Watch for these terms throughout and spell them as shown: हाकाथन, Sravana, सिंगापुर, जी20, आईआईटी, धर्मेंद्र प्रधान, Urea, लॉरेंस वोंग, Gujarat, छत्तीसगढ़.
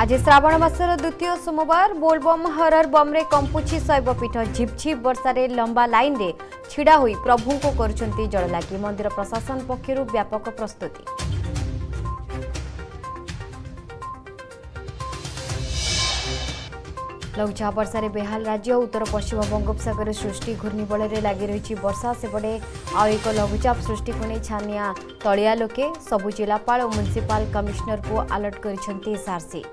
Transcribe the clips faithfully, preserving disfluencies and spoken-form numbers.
आज श्रावण मासर द्वितीय सोमवार बोलबम हरर बम्रे कंपुची शैवपीठ झिपझिप वर्षारे लंबा लाइन रे छिड़ा होई प्रभु को करचंती जड़लागी। मंदिर प्रशासन पक्षरु व्यापक प्रस्तुति। लघुचाप वर्षारे बेहाल राज्य। उत्तर पश्चिम बंगोपसागर सृष्टि घूर्णिबलरे लागी रही वर्षा सेपटे आउ एक लघुचाप सृष्टि को नहीं छानिया तलिया लोके सबु जिलापाल और म्युनिसिपाल कमिश्नर को अलर्ट करचंती सारसी।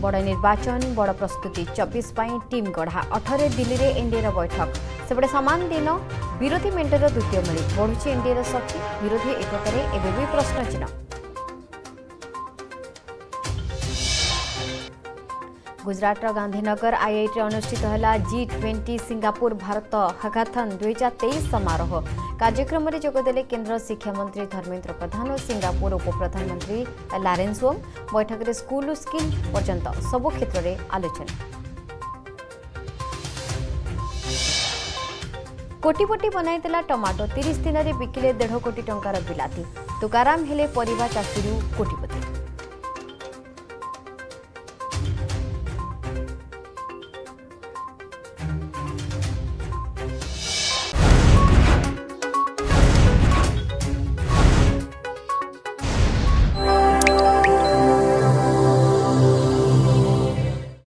बड़ निर्वाचन बड़ प्रस्तुति चौबीस टीम गढ़ा। अठर दिल्ली में एनडीएर बैठक सेपटे सामान दिन विरोधी मेंटर द्वितीय मेली बढ़ुची एनडीएर शक्ति विरोधी एकतार एवं प्रश्नचिन्ह। गुजरात गांधीनगर आईआईटी अनुष्ठित है G twenty सिंगापुर Bharat हाकाथन दुई हजार तेईस समारोह। कार्यक्रम में जोगदे केन्द्र शिक्षामंत्री धर्मेंद्र प्रधान और सिंगापुर उप प्रधानमंत्री लॉरेंस वोंग। बैठक में स्कूल स्किल पर्यंत सबु क्षेत्र में आलोचना। कोटिपटी बनाईला टमाटो तीस दिन में बिकिले डेढ़ कोटी टंकार बिलाती। तुकाराम हेले परिवा चाषी कोटिपति।